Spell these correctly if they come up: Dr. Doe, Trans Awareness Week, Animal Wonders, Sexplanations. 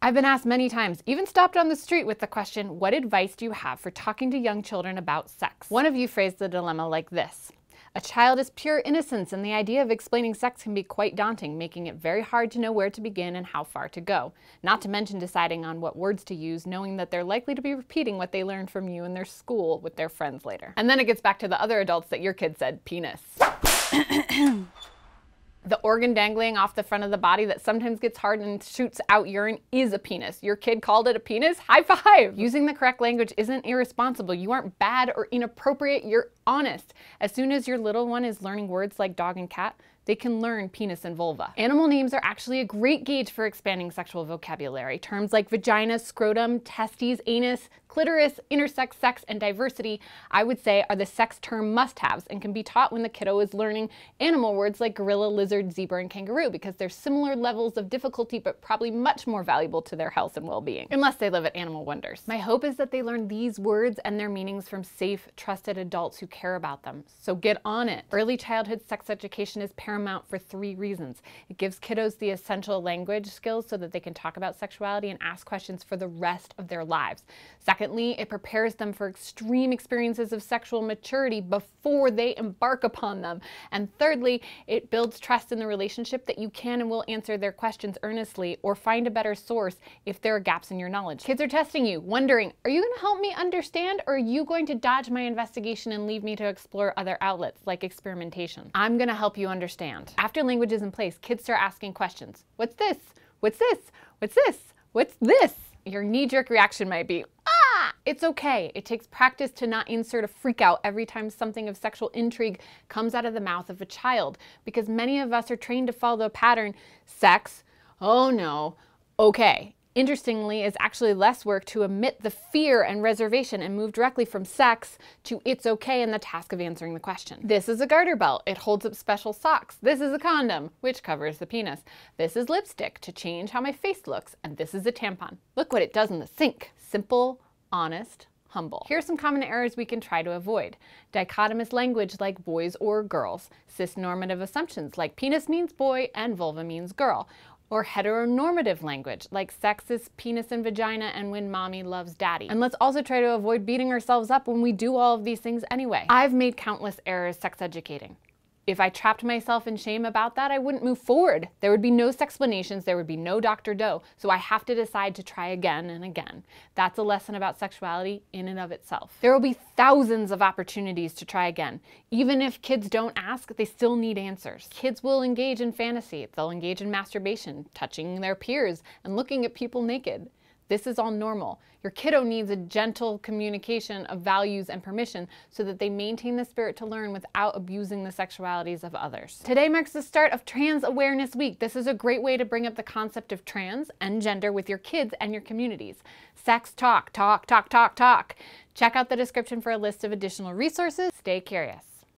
I've been asked many times, even stopped on the street with the question, what advice do you have for talking to young children about sex? One of you phrased the dilemma like this. A child is pure innocence, and the idea of explaining sex can be quite daunting, making it very hard to know where to begin and how far to go. Not to mention deciding on what words to use, knowing that they're likely to be repeating what they learned from you in their school with their friends later. And then it gets back to the other adults that your kid said, penis. The organ dangling off the front of the body that sometimes gets hard and shoots out urine is a penis. Your kid called it a penis? High five! Using the correct language isn't irresponsible. You aren't bad or inappropriate. You're honest. As soon as your little one is learning words like dog and cat, they can learn penis and vulva. Animal names are actually a great gauge for expanding sexual vocabulary. Terms like vagina, scrotum, testes, anus, clitoris, intersex, sex, and diversity, I would say, are the sex term must-haves and can be taught when the kiddo is learning animal words like gorilla, lizard, zebra, and kangaroo because they're similar levels of difficulty but probably much more valuable to their health and well-being, unless they live at Animal Wonders. My hope is that they learn these words and their meanings from safe, trusted adults who care about them. So get on it. Early childhood sex education is paramount for three reasons. It gives kiddos the essential language skills so that they can talk about sexuality and ask questions for the rest of their lives. Secondly, it prepares them for extreme experiences of sexual maturity before they embark upon them. And thirdly, it builds trust in the relationship that you can and will answer their questions earnestly or find a better source if there are gaps in your knowledge. Kids are testing you, wondering, are you going to help me understand, or are you going to dodge my investigation and leave me to explore other outlets like experimentation? I'm going to help you understand. After language is in place, kids start asking questions. What's this? What's this? What's this? What's this? Your knee-jerk reaction might be, ah! It's okay. It takes practice to not insert a freakout every time something of sexual intrigue comes out of the mouth of a child, because many of us are trained to follow the pattern, sex, oh no, okay. Interestingly, it's actually less work to omit the fear and reservation and move directly from sex to it's okay and the task of answering the question. This is a garter belt. It holds up special socks. This is a condom, which covers the penis. This is lipstick to change how my face looks. And this is a tampon. Look what it does in the sink. Simple, honest, humble. Here are some common errors we can try to avoid. Dichotomous language like boys or girls. Cisnormative assumptions like penis means boy and vulva means girl. Or heteronormative language, like sex is penis and vagina and when mommy loves daddy. And let's also try to avoid beating ourselves up when we do all of these things anyway. I've made countless errors sex educating. If I trapped myself in shame about that, I wouldn't move forward. There would be no Sexplanations, there would be no Dr. Doe, so I have to decide to try again and again. That's a lesson about sexuality in and of itself. There will be thousands of opportunities to try again. Even if kids don't ask, they still need answers. Kids will engage in fantasy, they'll engage in masturbation, touching their peers, and looking at people naked. This is all normal. Your kiddo needs a gentle communication of values and permission so that they maintain the spirit to learn without abusing the sexualities of others. Today marks the start of Trans Awareness Week. This is a great way to bring up the concept of trans and gender with your kids and your communities. Sex talk. Check out the description for a list of additional resources. Stay curious.